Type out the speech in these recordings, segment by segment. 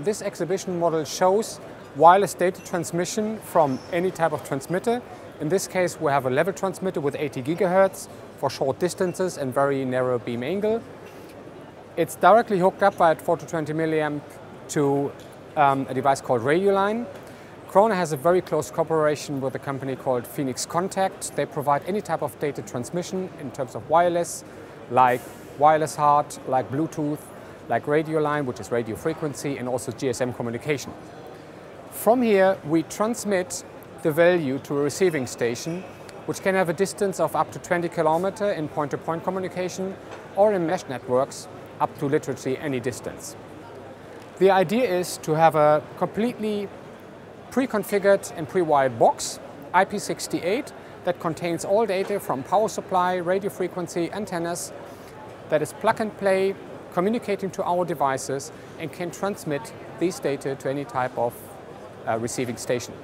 This exhibition model shows wireless data transmission from any type of transmitter. In this case, we have a level transmitter with 80 gigahertz for short distances and very narrow beam angle. It's directly hooked up by 420 milliamp to a device called RadioLine. KROHNE has a very close cooperation with a company called Phoenix Contact. They provide any type of data transmission in terms of wireless, like wireless HART, like Bluetooth, like RadioLine, which is radio frequency, and also GSM communication. From here, we transmit the value to a receiving station, which can have a distance of up to 20 kilometers in point-to-point communication, or in mesh networks up to literally any distance. The idea is to have a completely pre-configured and pre-wired box, IP68, that contains all data from power supply, radio frequency, antennas, that is plug-and-play, communicating to our devices, and can transmit these data to any type of receiving station.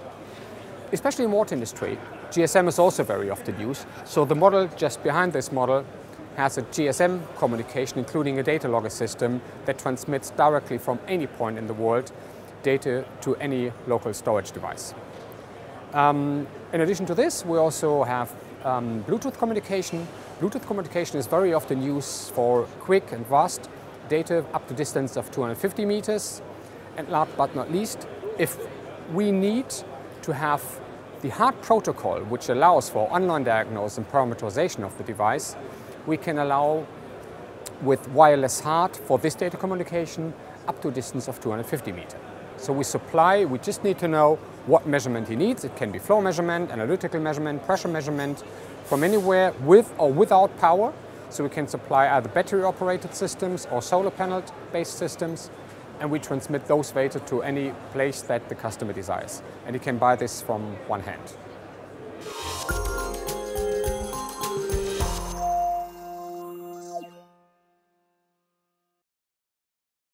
Especially in water industry, GSM is also very often used, so the model just behind this model has a GSM communication, including a data logger system that transmits directly from any point in the world data to any local storage device. In addition to this, we also have Bluetooth communication. Bluetooth communication is very often used for quick and vast data up to distance of 250 meters. And last but not least, if we need to have the HART protocol, which allows for online diagnosis and parameterization of the device, we can allow with wireless HART for this data communication up to a distance of 250 meters. So we just need to know what measurement he needs. It can be flow measurement, analytical measurement, pressure measurement, from anywhere with or without power. So we can supply either battery-operated systems or solar panel-based systems, and we transmit those data to any place that the customer desires. And he can buy this from one hand.